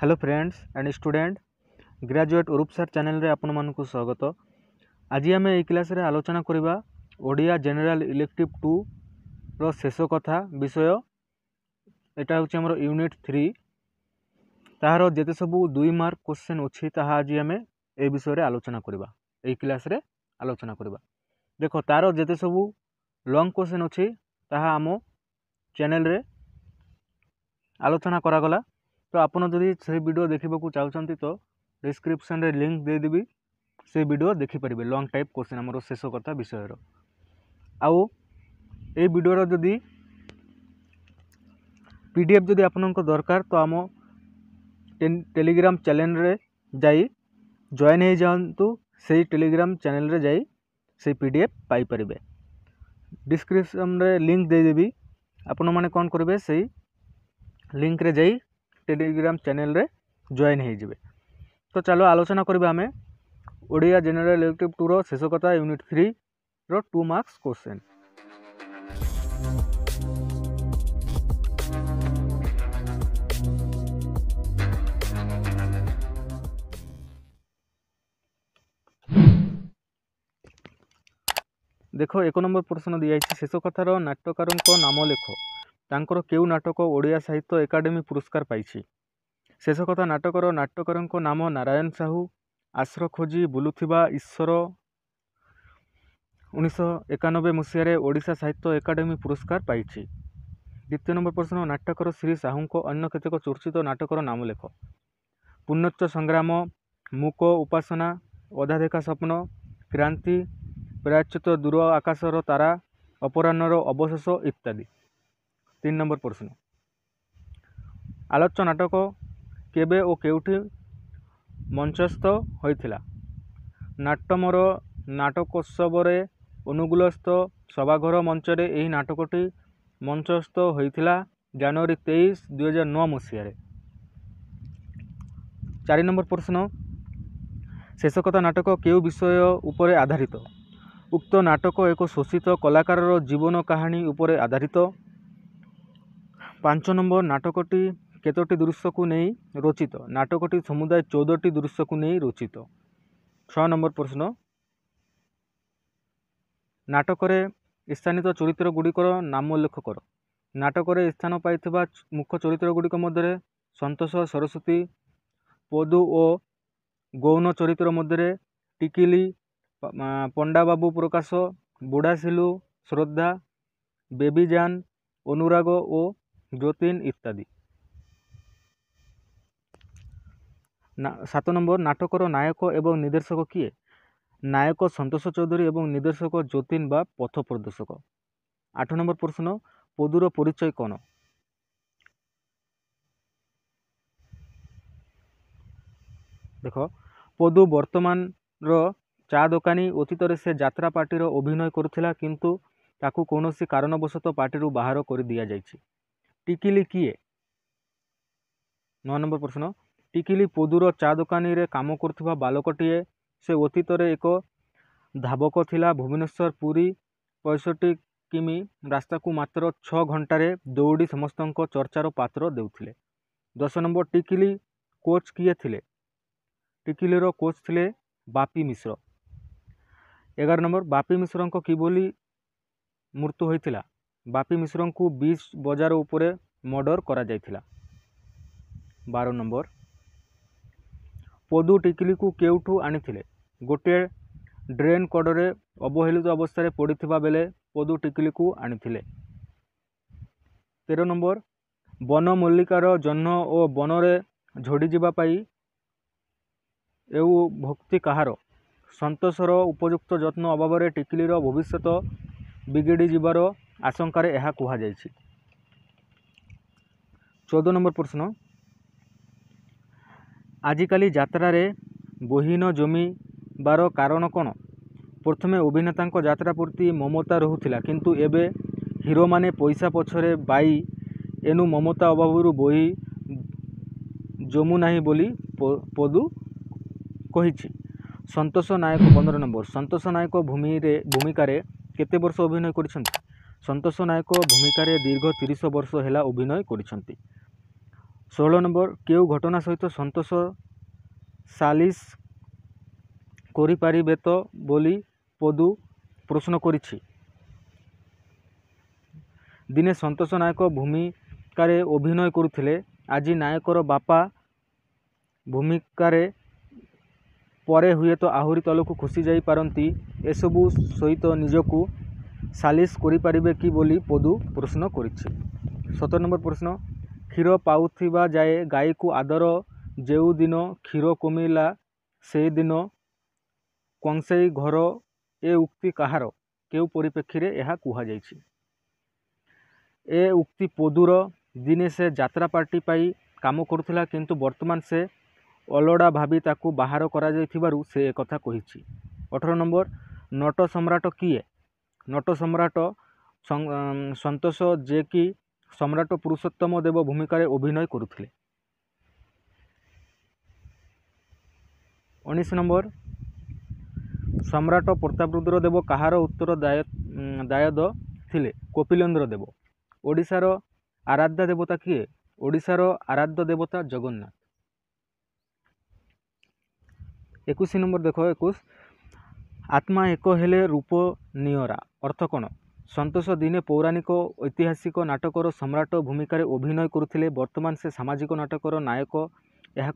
Hello friends and student graduate Arup sir channel रे आपन मानकु स्वागत। आज आम ए क्लास रे आलोचना करिबा ओडिया जनरल इलेक्टिव 2 रो शेष कथा विषय। एटा होछि हमर यूनिट 3 ताहारो जेते सबु 2 मार्क क्वेश्चन अछि ताहा आज आम ए विषय रे आलोचना करिबा, ए क्लास रे आलोचना करिबा। देखो तारो जेते सबु लॉन्ग क्वेश्चन अछि ताहा हमो चैनल रे आलोचना करा गला। तो आपनो जदि से वीडियो देखिबा को चाहउछंती तो डिस्क्रिप्शन रे लिंक दे देबी, से वीडियो देखि परबे। लॉन्ग टाइप क्वेश्चन हमरो शेष कथा विषय रो आउ ए वीडियो रो जदि पीडीएफ जदि आपन को दरकार तो हम टेलीग्राम चैनल रे जाई जॉइन हे जानतु। सेही टेलीग्राम चैनल रे जाई से पीडीएफ पाई परबे। डिस्क्रिप्शन रे लिंक दे देबी, आपन माने कोन करबे सेही लिंक रे जाई टेलीग्राम चैनल रे जॉइन हो जाए। तो चलो आलोचना करबा आमे ओडिया जनरल इलेक्टिव 2 रो शेष कथा यूनिट 3 रो 2 मार्क्स क्वेश्चन। देखो 1 नंबर प्रश्न दिया है, शेष कथार नाटककारन को नाम लिखो, तांकर केउ नाटक ओडिया साहित्य एकाडेमी पुरस्कार पाइछि। शेष कथा नाटकर नाट्यकारक नाम नारायण साहू। आश्रय खोजी बुलुथिबा ईश्वर 1991 मसीह ओडिशा साहित्य एकाडेमी पुरस्कार पाइछि। द्वितीय नंबर प्रश्न, नाटकर श्री साहू अन्य केतेक चर्चित नाटकर नाम लेख। पुण्योच्च संग्राम, मूक उपासना, अधादेखा स्वप्न, क्रांति, प्रायश्चित, दूर आकाशर तारा, अपराह्नर अवशेष इत्यादि। 3 नंबर प्रश्न, आलोच्य नाटक केबे ओ केउठी मंचस्थ होइथिला। नाट्यमर नाटकोत्सव रे अनुगुलस्थ सभाघर मंच रे एही नाटकटी मंचस्थ होइथिला जनवरी 23 2009 मसीह रे। 4 नंबर प्रश्न, शेष कथा नाटक केउ विषय उपरे आधारित। उक्त नाटक एक शोषित कलाकार रो जीवन कहानी उपरे आधारित। 5 नंबर, नाटकटी केतोटी दृश्य को नहीं रचित। नाटकटी समुदाय 14 दृश्य को नहीं रचित। 6 नंबर प्रश्न, नाटक स्थानित चरित्र गुड़िकर नाम उल्लेख कर। नाटक स्थान पाई मुख्य चरित्र गुड़िक मध्य संतोष, सरस्वती, पदू और गौण चरित्र मध्य टिकिली, पंडा बाबू प्रकाश, बुढ़ासिलु, श्रद्धा, बेबीजान, अनुराग और ज्योतिन इत्यादि। 7 नंबर, नाटकर नायक एवं निर्देशक किए। नायक संतोष चौधरी एवं निर्देशक ज्योतिन बा पथ प्रदर्शक। 8 नंबर प्रश्न, पदूर परिचय कौन। देख पदू वर्तमान रो चा दोकानी। अतीत से यात्रा पार्टी अभिनय करुला किंतु ताकू कौनसी कारणवशत पार्टी बाहर कर दि जाइए। टिकिली किए। 9 नंबर प्रश्न, टिकिली पदूर चा दोकानी रे काम करुवा बालकटीए। से अतीत एक धावक थिला। भुवनेश्वर पुरी 65 किमी रास्ता को मात्र 6 घंटे दौड़ी समस्त चर्चार पात्र देउथिले। 10 नंबर, टिकिली कोच किए थिले। टिकिली रो कोच थिले बापी मिश्र। 11 नंबर, बापी मिश्र को किबोली मृत्यु होइथिला। बापी मिश्र को 20 बजार उपरे मर्डर करा जाइथिला। 12 नंबर, पदू टिकिली को केउठू आनिथिले। गोटे ड्रेन कड़े अवहेलित अवस्था पड़ता बेले पदू टिकिली को आनिथिले। 13 नंबर, बन मल्लिकार जन्म और बनरे झोड़ीजापी एवं भक्ति कहार। संतोषर उपयुक्त जत्न अभाव में टिकिलीर भविष्य बिगड़ी जीवार आशंकार यह कहुई। 14 नंबर प्रश्न, आजिकाली जात्रारे बोहीन जमी बार कारण कौन। प्रथमे अभिनेता जात्रा प्रति ममता रहुथिला किंतु एबे हीरो माने पैसा पछरे बाई एनु ममता अभाव बोही जमु नाही बोली पदू कहिछि। संतोष नायक 15 नंबर, संतोष नायक भूमिकारे केते वर्ष अभिनय करिसंथि। संतोष नायक भूमिकार दीर्घ 30 वर्ष है अभिनय कर। 16 नंबर क्यों घटना सहित संतोष सालिस करिपारिबे तो बोली पदु प्रश्न करिछि। दिने संतोष नायक भूमिकार अभिनय करुथिले। आज नायकर बापा भूमिकार परे हुए तो आहुरी तलकू खुसी जाई पारंती। एसबू सहित निजकू सालिस करिपारिबे कि बोली पदु प्रश्न करिछि। 17 नंबर प्रश्न क्षीर पाउथिबा जाए गाई को आदर जे दिन क्षीर कमिला से दिन कंसई घर ए उक्ति कहार के परिप्रेक्षी यह कहुछि। ए उक्ति पदुर। दिने से यात्रा पार्टी पाई काम करुला किंतु वर्तमान से अलड़ा भाभी ताकू बाहर करा जायथिबारु से एक कथा कहिछि। 18 नंबर नट सम्राट किए। नट सम्राट संतोष जे कि सम्राट पुरुषोत्तम देव भूमिकार अभिनय करुथिले। 19 नंबर सम्राट प्रतापरुद्र देव कहार उत्तर दायद थिले। कपिलेन्द्र देव। ओडिशार आराध्य देवता किए। ओडिशार आराध्य देवता जगन्नाथ। 21 नंबर देख 21 आत्मा एक हेले रूप निरा अर्थ कौन। संतोष दिने पौराणिक ऐतिहासिक नाटकर सम्राट भूमिकार अभिनय करुथिले। वर्तमान से सामाजिक नाटकर नायक यह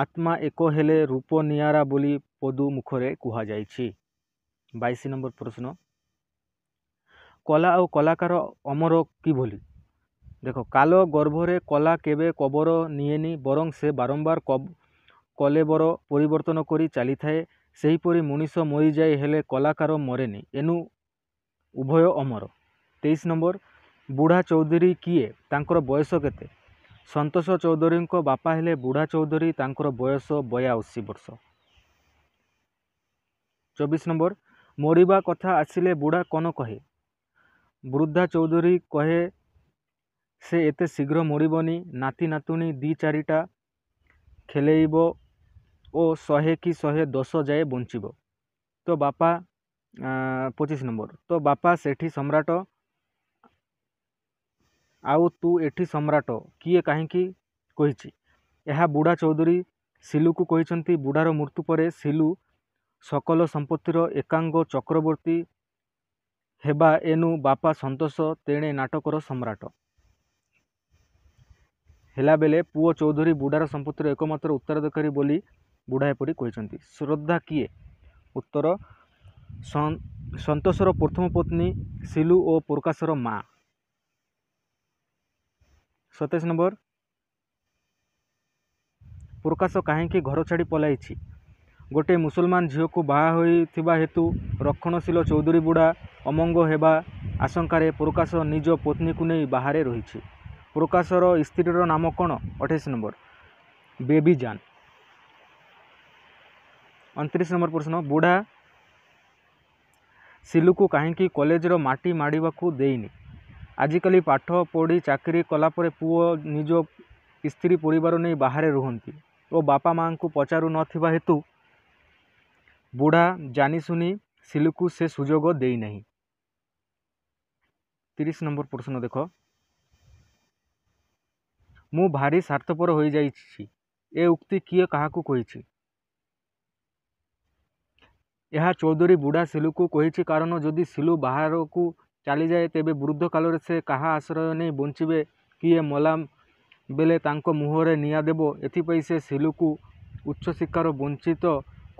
आत्मा एक हेले रूप निरा बोली पदु मुखरे कुहा जायछि। 22 नंबर प्रश्न कला और कलाकार अमर कि बोली। देखो काल गर्भरे कला केबे कबर निएनी बरं से बारंबार कलेबर परिवर्तन करी चाली थाए। सेहीपरि मनीष मरी जाए हेले कलाकार मरेनी एनु उभय अमर। 23 नंबर बुढ़ा चौधरी किए तांकर बयस केते। संतोष चौधरी को बापा हेले बुढ़ा चौधरी तांकर बयस 82 वर्ष। 24 नंबर मरिबा कथा आसिले बुढ़ा कौन कहे। वृद्धा चौधरी कहे से एते शीघ्र मरबनी। नाती नातुणी दी चारिटा खेलेब और 100 कि 110 जाए बंचिब। तो बापा 25 नंबर तो बापा सेठी सम्राट आउ तू एठी सम्राट किए काहिंकी कहिछि। यह बुढ़ा चौधरी सिलु को कहिसंती। बुढ़ार मृत्यु पर सिलु सकल संपत्तिर एकांग चक्रवर्ती हेबा एनु बापा संतोष तेणे नाटकर सम्राट हेला बेले पुओ चौधरी बुढ़ार संपत्तिर एकमात्र उत्तराधिकारी बोली बुढ़ा एपरी कहिसंती। श्रद्धा किए उत्तर संतोषर प्रथम पत्नी सिलु और प्रकाशर माँ। 27 नंबर प्रकाश काहेंकी घर छाड़ी पलाइछि। गोटे मुसलमान झील को बाहा हेतु रक्षणशील चौधरी बुढ़ा अमंग हेबा आशंकार प्रकाश निज पत्नी को नहीं बाहर रही। प्रकाशर स्त्रीर नाम कौन। 28 नंबर बेबी जान। 29 नंबर प्रश्न बुढ़ा सिलु को काहेंकी कॉलेजर माटी माड़ीबाकू देइनी। आजिकल पाठ पढ़ी चाकरी कलापर पुओ निज स्त्री परिवार नहीं बाहर रुहंती और बापा माँ को पचारू नथिबा हेतु बुढ़ा जानिशुनी सिलु को से सुजोग देई नहीं। 30 नंबर प्रश्न देख मु भारी स्वार्थपर हो जाइछि ए उक्ति किए काहाकू कहिछि। यह चौधरी बुढ़ा सिलु को कहिछि कारण जदि सिलु बाहर को चली जाए तेबे वृद्ध काल से कहा आश्रय नहीं बंचिबे किए मला बेले तांको मुहरे निया देबो। एथिपई से सिलु को उच्च शिक्षार वंचित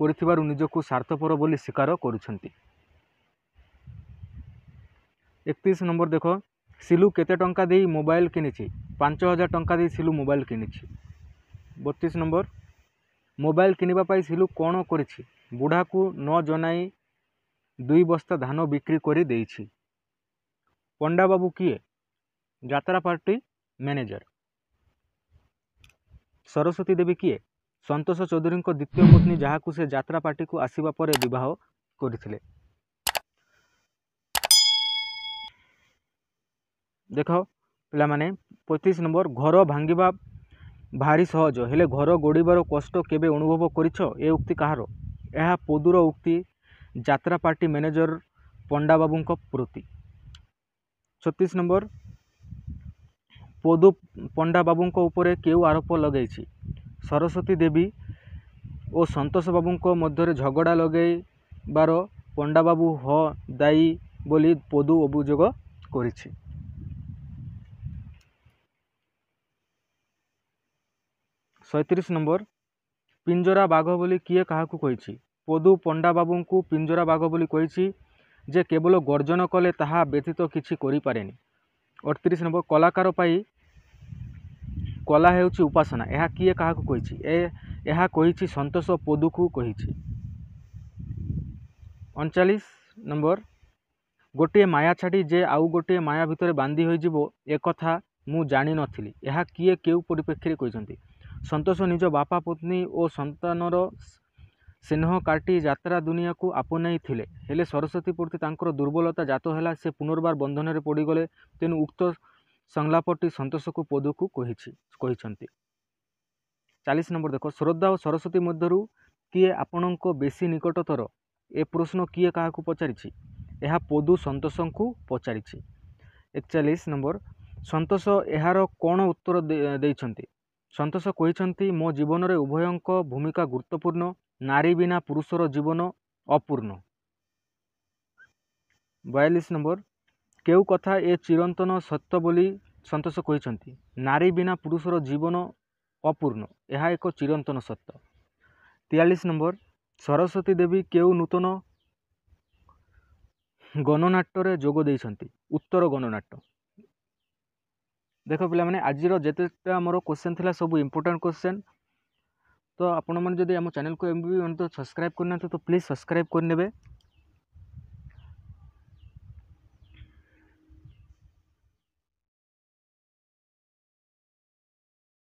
करिथिबारु निजकू स्वार्थपर बोली स्वीकार करुछंती। 31 नंबर देख सिलु केते टंका देई मोबाइल किनिछि। 5000 टंका देई सिलु मोबाइल किनिछि। 32 नंबर मोबाइल किनिबा पाई सिलु कोन करिछि। बुढ़ा को न जनाई 2 बस्ता धान बिक्री करी देइछि। पंडा बाबू किए यात्रा पार्टी मैनेजर। सरस्वती देवी किए संतोष चौधरी को द्वितीय पत्नी जहाकू से यात्रा पार्टी को आसीबा परे विवाह करिथिले। देख पिला माने 35 नंबर घर भांगिबा भारी सहज हेले घर गोड़ीबार कष्ट केबे अनुभव करिछ ए उक्ति कहारो। यह पदुर उक्ति यात्रा पार्टी मैनेजर पंडा बाबू प्रति। 36 नंबर पोदु पंडा बाबू उपरे केउ आरोप लगे, सरस्वती देवी और संतोष बाबू मध्य झगड़ा लगे बारो पंडा बाबू हो दायी बोली पोदु अभियोग करिछि। सैंतीस नंबर पिंजरा बाघ बोली किए क्या कही, पोदु पंडा बाबू को पिंजरा बाघ बोली कही जे केवल गर्जन कले ताहा व्यतीत तो किछि करि पारेनी। 38 नंबर कलाकार कला हेउछि उपासना, यह किए क्या कही, यह कही संतोष पोदु को कही। 39 नंबर गोटे माया छाड़ी जे आउ गोटे माया भितर बांधी हो कथा मु जानी नथिली, यह किए के परिप्रेक्षी कहते। संतोष निज बापा पत्नी और संतानर स्नेह काटी यात्रा दुनिया को आपनई थिले, हेले सरस्वती प्रति तांकर दुर्बलता जात हैला, से पुनर्बार बंधन रे पड़ीगले। तेनु उक्त संलापटी संतोष को पोदु को कही। 40 नंबर देख श्रद्धा और सरस्वती मध्य किए आपणको बेसी निकटतर, ए प्रश्न किए क्या पचारि, यह पोदु संतोष को पचारि। 41 नंबर संतोष यार कौन उत्तर देइछन्ति, संतोष कहिछन्ति मो जीवन रे उभयंक भूमिका गुरुत्वपूर्ण, नारी बिना पुरुषर जीवन अपूर्ण। 42 नंबर केउ कथा ए चिरंतन सत्य बोली संतोष कहिछन्ति, नारी बिना पुरुषर जीवन अपूर्ण, यह एक चिरंतन सत्य। 43 नंबर सरस्वती देवी केउ नूतन गणनाट्य जोग देइछन्ति, उत्तर गणनाट्य। देख पिला माने आजिर जेतेटा मोर क्वेश्चन थिला सब इंपोर्टेंट क्वेश्चन, तो आपण मैंने जदि आम चैनल को एम भी सब्सक्राइब करना तो प्लीज सब्सक्राइब करने।